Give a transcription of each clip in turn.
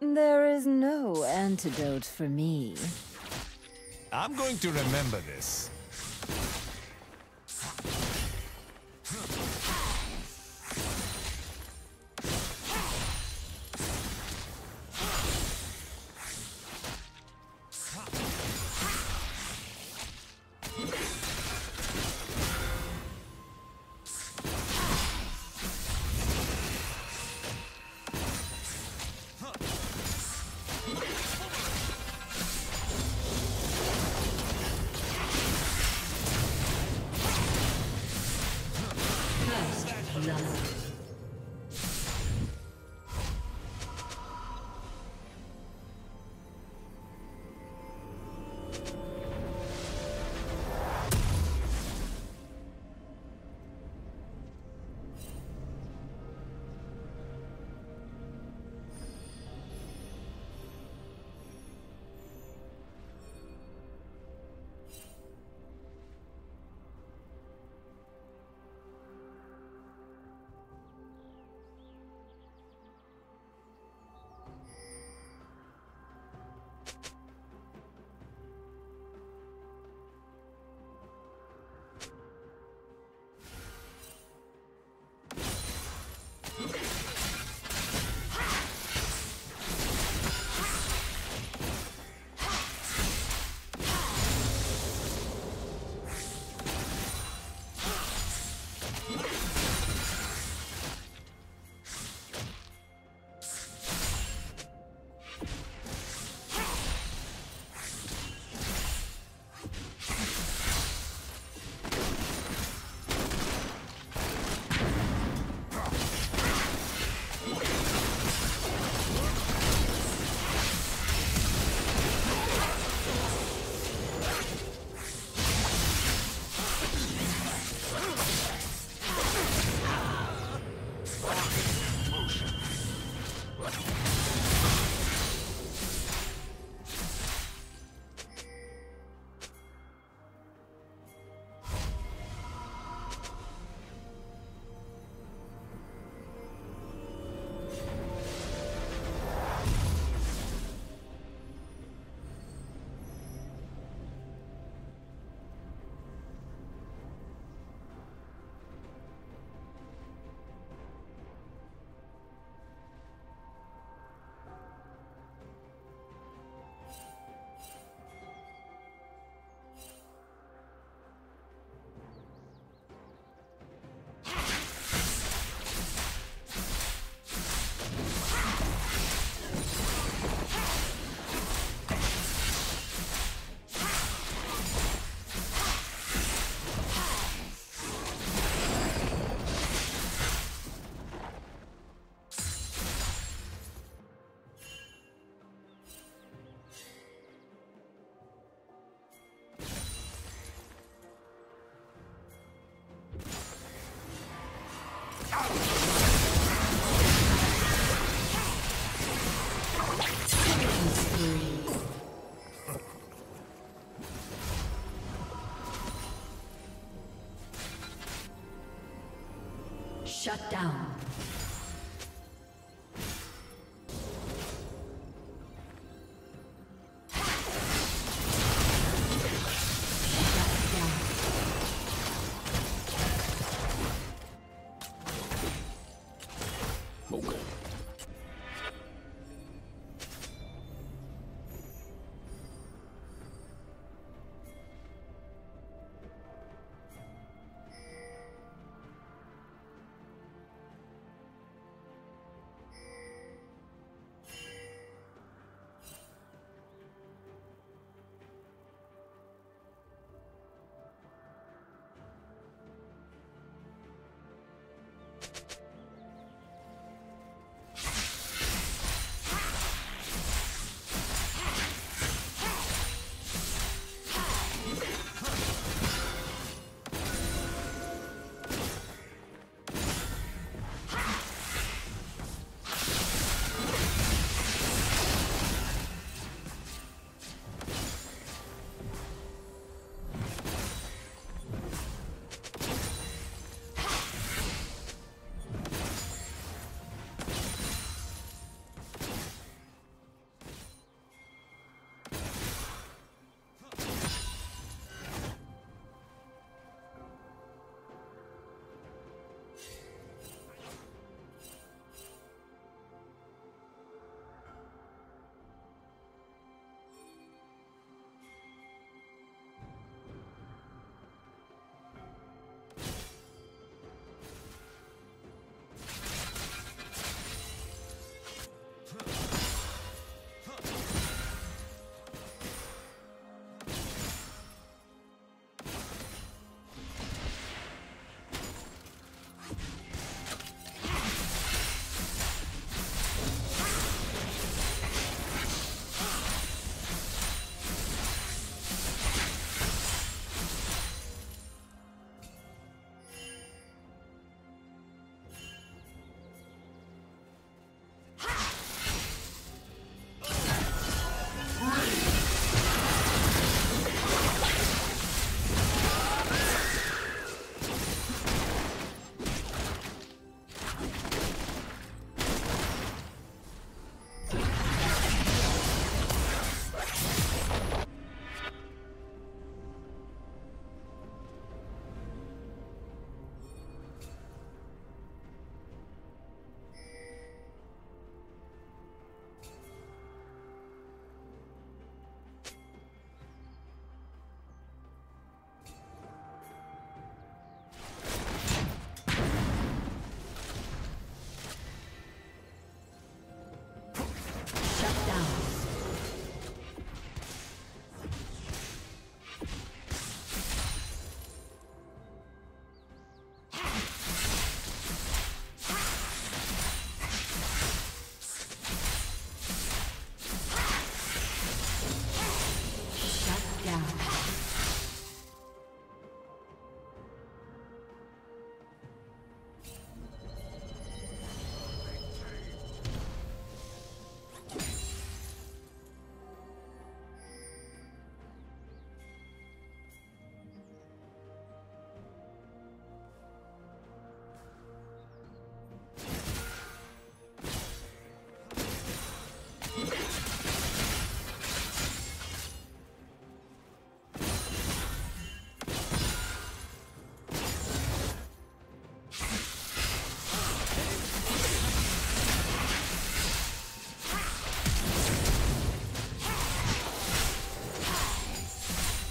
There is no antidote for me. I'm going to remember this.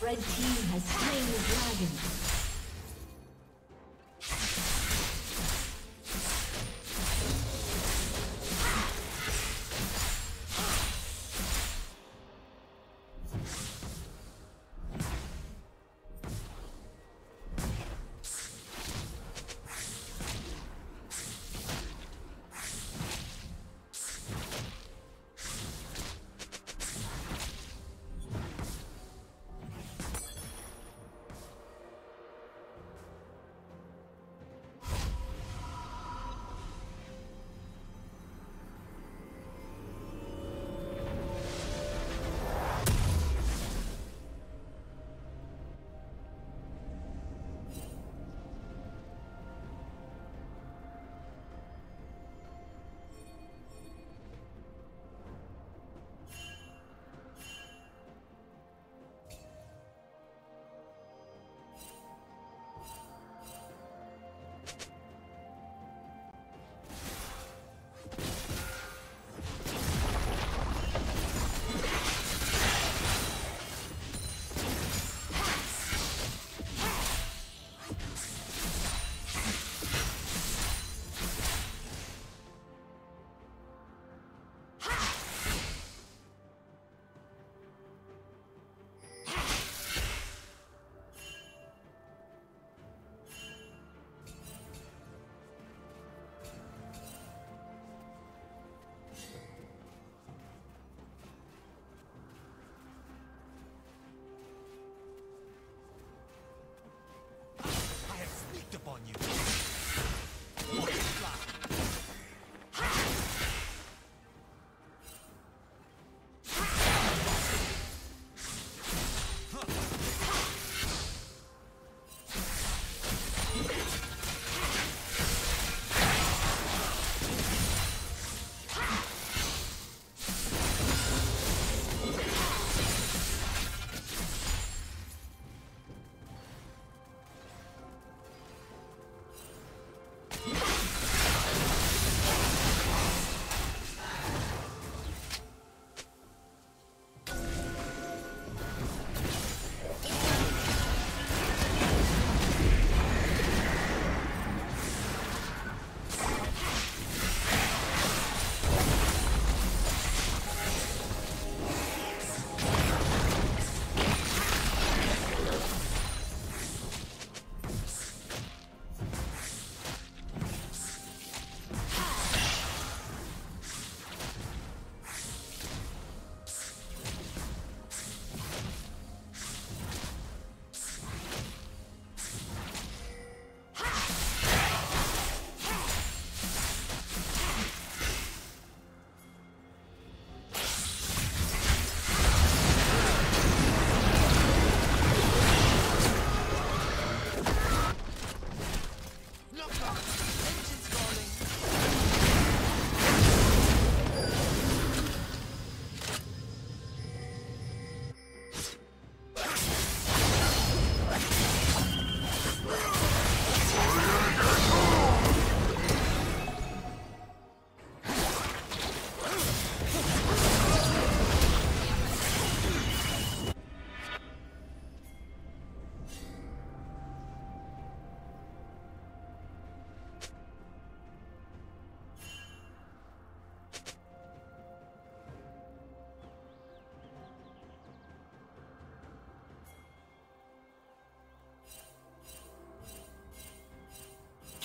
Red team has slain the dragon.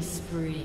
Spree.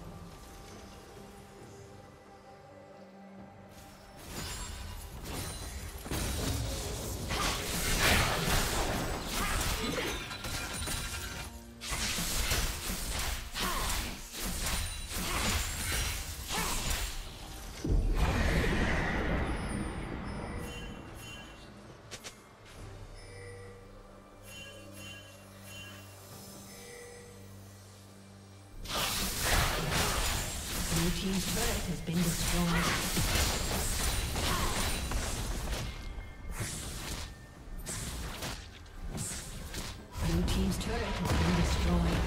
Team's turret has been destroyed.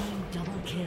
Team double kill.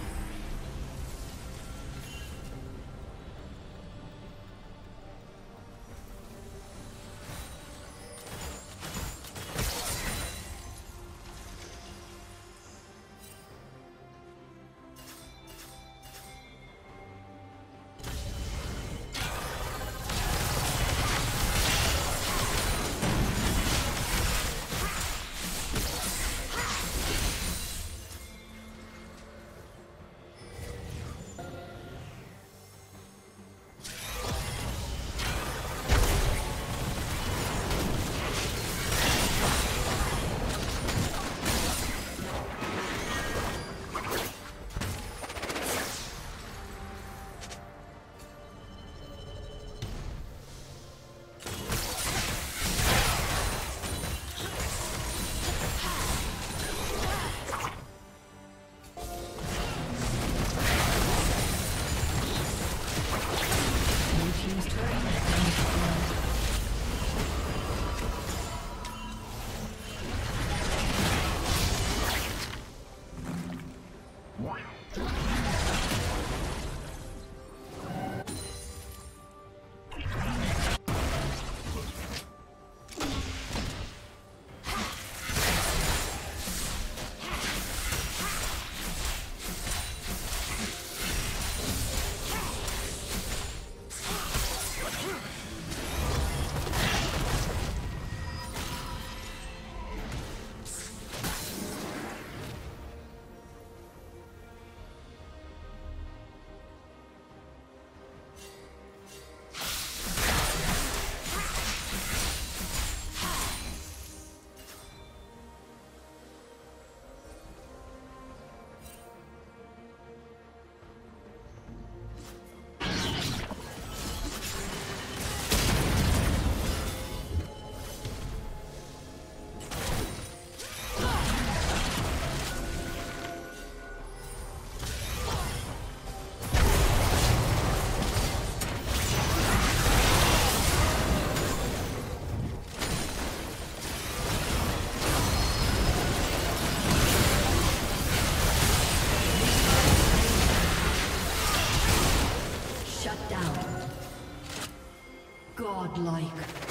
Godlike.